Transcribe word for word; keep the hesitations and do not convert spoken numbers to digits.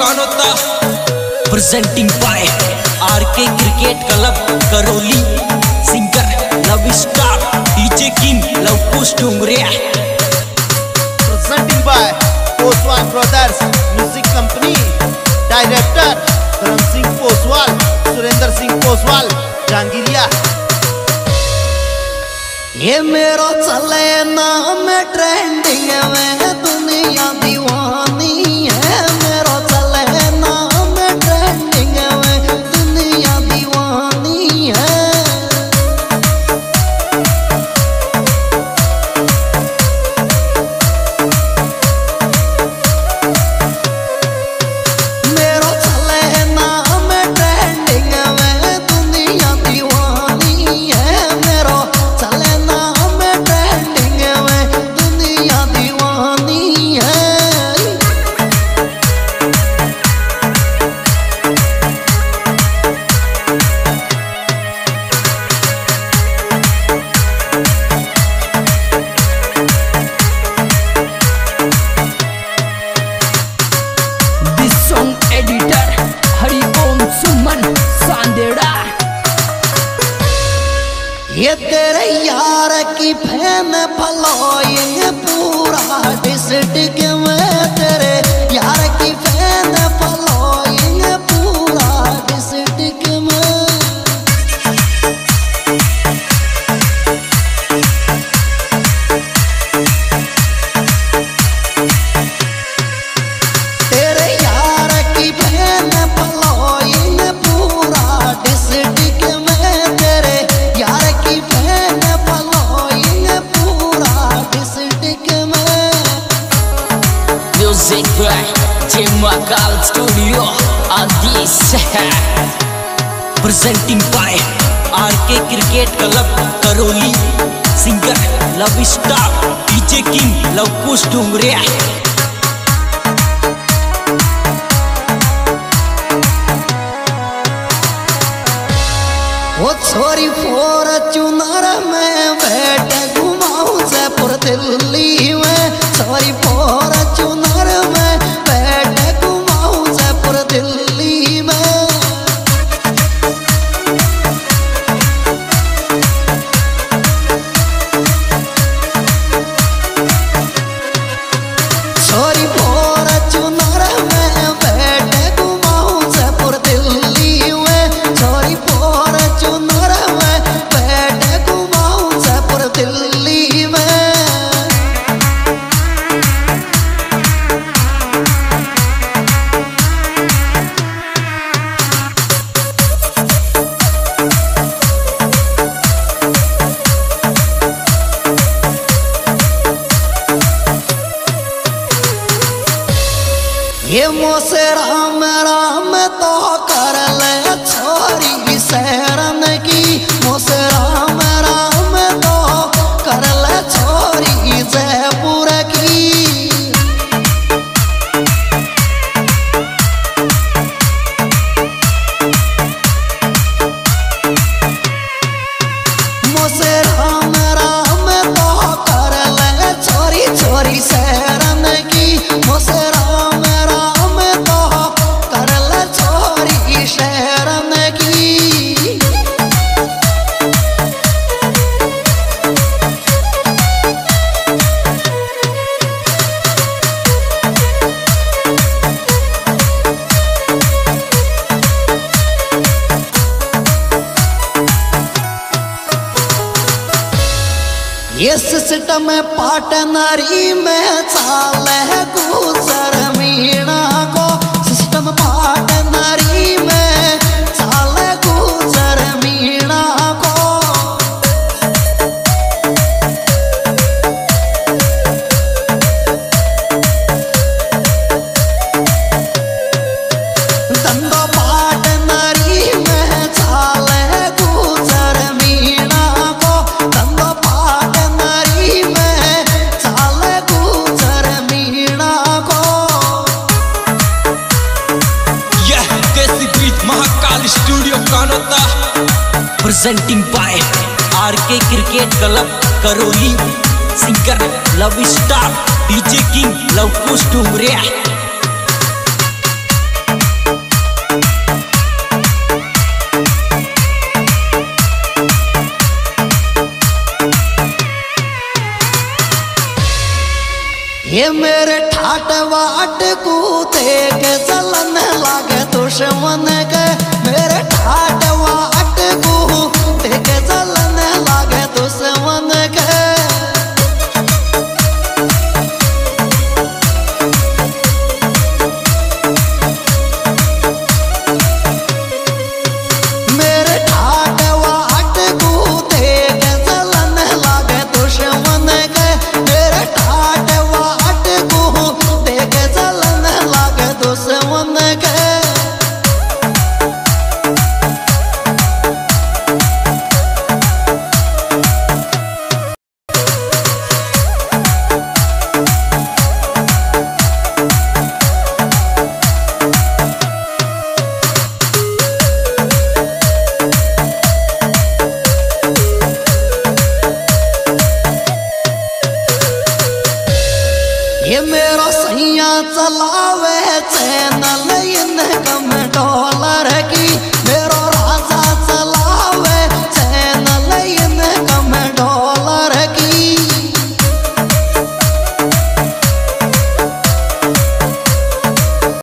कौन होता presenting by RK cricket club Karauli singer love star DJ king Lavkush Dungariya presenting by Oswal brothers music company director Dharm Singh Oswal Surendra Singh Oswal जांगीरिया। ये मेरो चले नाम ट्रेंडिंग में दुनिया दीवानी है मेरो चले नाम ट्रेंडिंग में दुनिया दीवानी है। मेरो चले नाम ट्रेंडिंग में दुनिया दीवानी है मेरो चले ये तेरे यार की फैन फॉलोइंग पूरा डिस्ट्रिक्ट में तेरे यार की फैन फॉलोइंग पूरा डिस्ट्रिक्ट में तेरे यार की फैन फॉलोइंग पूरा डिस्ट्रिक्ट में तेरे यार की फैन फॉलोइंग पूरा डिस्ट्रिक्ट में। म्यूजिक बाय जिम्माकाल स्टूडियो आदि शहर presenting by RK cricket club Karauli singer love star DJ king Lavkush Dungariya. वो छोरी फॉर्च्यूनर में बैठ घुमाऊ जयपुर दिल्ली में छोरी फॉर्च्यूनर में बैठ घुमाऊ जयपुर दिल्ली में। छोरी फॉर्च्यूनर में बैठ घुमाऊ जयपुर दिल्ली में छोरी फॉर्च्यूनर में बैठ घुमाऊं जयपुर दिल्ली में। ये मोसे राम राम तो कर ले छोरी शहरन की मोसे राम राम तो कर ले छोरी जयपुर की। मोसे राम राम तो कर ले छोरी छोरी शहरन की मोसे ये सिस्टम पार्टनरी में चाल है गुजर मीणा को सिस्टम पार्टनरी में चाल है गुजर मीणा को। धंधो पार्टनरी में चाल है गुजर मीणा को धंधो studio Kanota presenting by RK cricket club Karauli singer love star DJ king Lavkush Dungariya. ये मेरे ठाट बाट कूते के जलन लागे दुश्मन के, मेरे ठाट बाट कूते के जलन लागे दुश्मन के। मेरे ठाट बाट कूते के जलन लागे दुश्मन के, मेरे ठाट ये मेरा सैया चलावे चैनल इन कम डॉलर की।